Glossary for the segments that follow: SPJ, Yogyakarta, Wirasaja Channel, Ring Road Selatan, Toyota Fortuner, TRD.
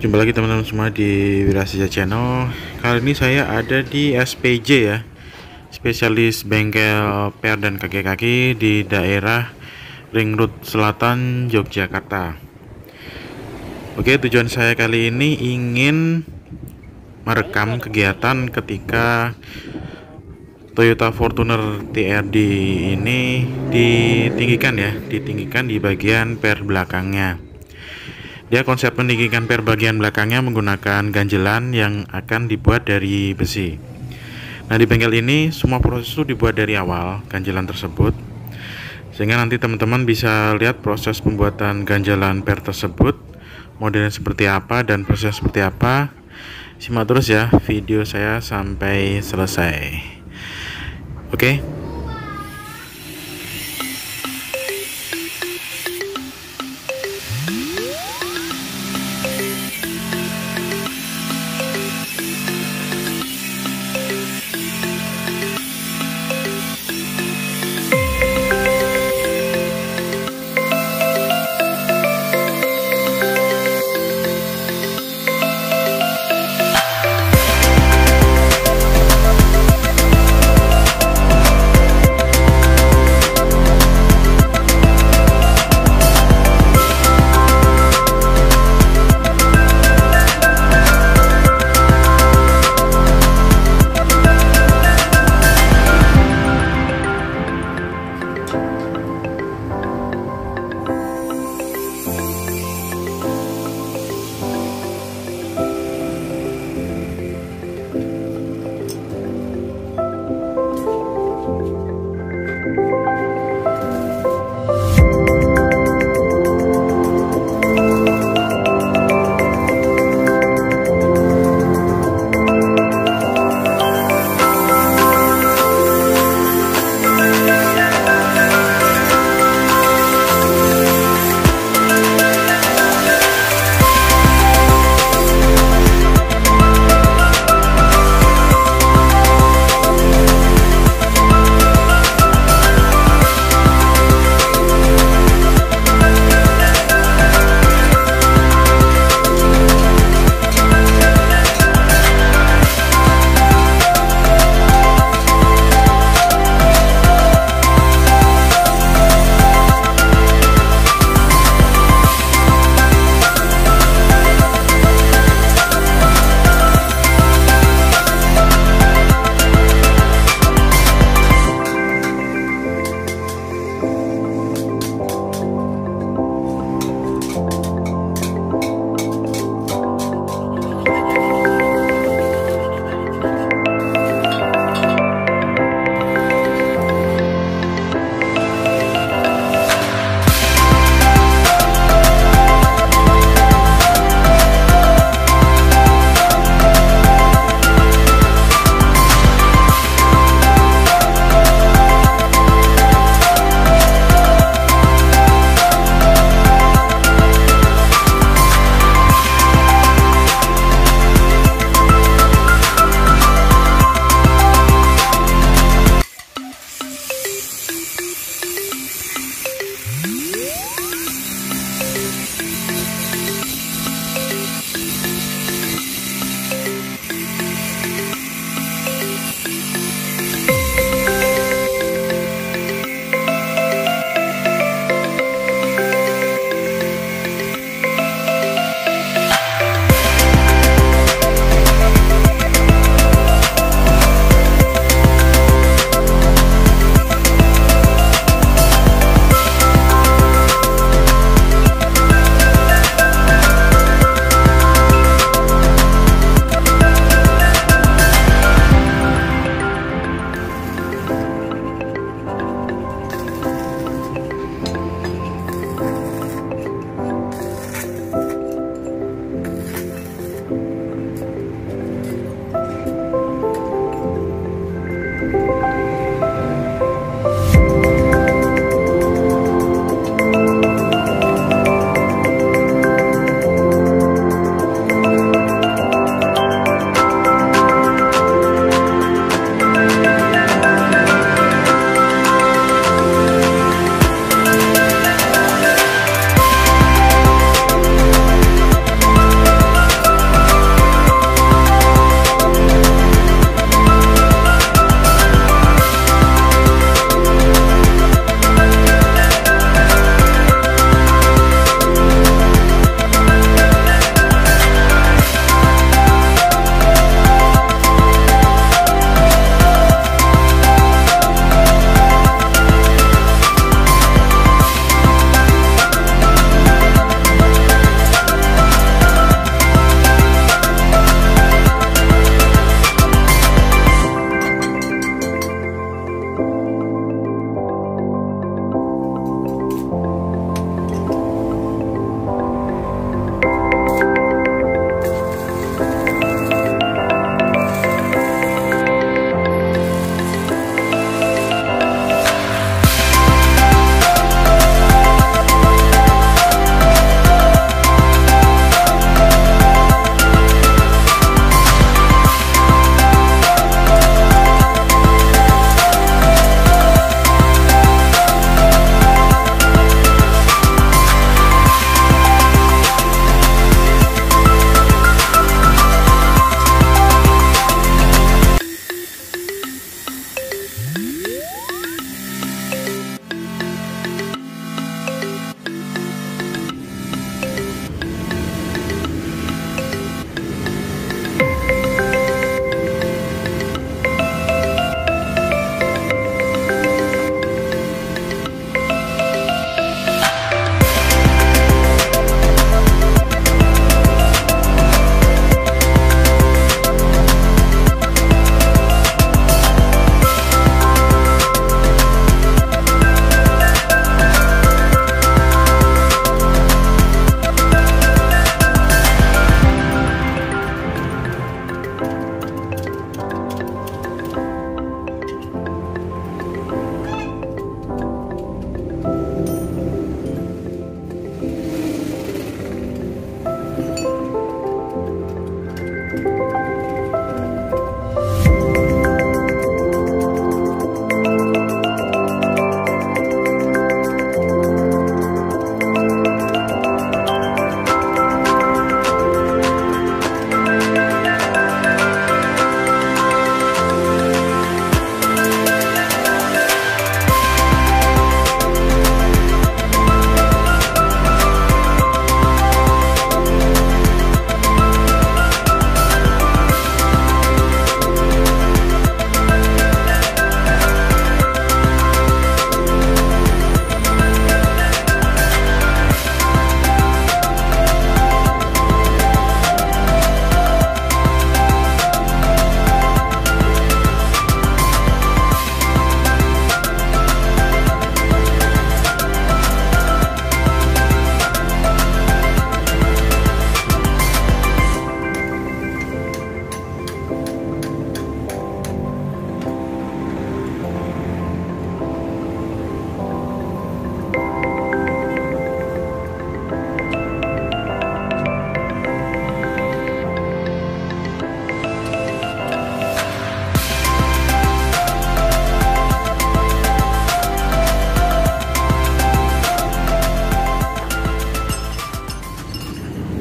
Jumpa lagi teman-teman semua di Wirasaja Channel. Kali ini saya ada di SPJ ya, spesialis bengkel per dan kaki-kaki di daerah Ring Road Selatan, Yogyakarta. Oke, tujuan saya kali ini ingin merekam kegiatan ketika Toyota Fortuner TRD ini ditinggikan di bagian per belakangnya. Dia konsep meninggikan per bagian belakangnya menggunakan ganjelan yang akan dibuat dari besi. Nah, di bengkel ini semua proses itu dibuat dari awal ganjelan tersebut, sehingga nanti teman-teman bisa lihat proses pembuatan ganjelan per tersebut modelnya seperti apa dan proses seperti apa. Simak terus ya video saya sampai selesai. Oke.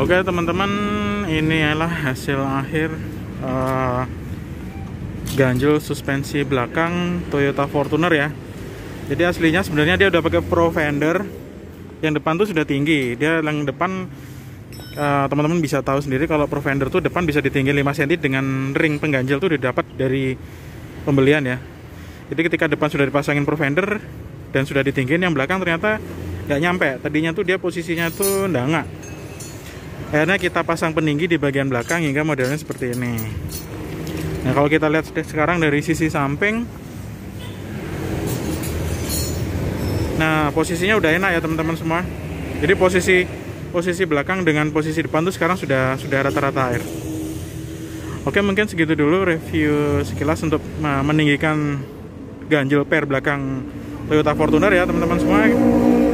Oke teman-teman, ini adalah hasil akhir ganjel suspensi belakang Toyota Fortuner ya. Jadi aslinya sebenarnya dia udah pakai Pro Fender, yang depan tuh sudah tinggi. Dia yang depan teman-teman bisa tahu sendiri kalau Pro Fender tuh depan bisa ditinggi 5 cm dengan ring pengganjel tuh didapat dari pembelian ya. Jadi ketika depan sudah dipasangin Pro Fender dan sudah ditinggiin, yang belakang ternyata nggak nyampe. Tadinya tuh dia posisinya tuh ndangak. Akhirnya kita pasang peninggi di bagian belakang hingga modelnya seperti ini. Nah kalau kita lihat sekarang dari sisi samping, nah posisinya udah enak ya teman-teman semua. Jadi posisi belakang dengan posisi depan tuh sekarang sudah rata-rata air. Oke, mungkin segitu dulu review sekilas untuk meninggikan ganjel per belakang Toyota Fortuner ya teman-teman semua.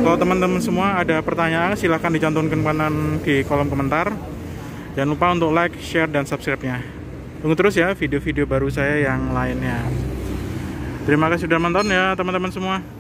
Kalau teman-teman semua ada pertanyaan silahkan dicantumkan di kolom komentar. Jangan lupa untuk like, share, dan subscribe-nya. Tunggu terus ya video-video baru saya yang lainnya. Terima kasih sudah menonton ya teman-teman semua.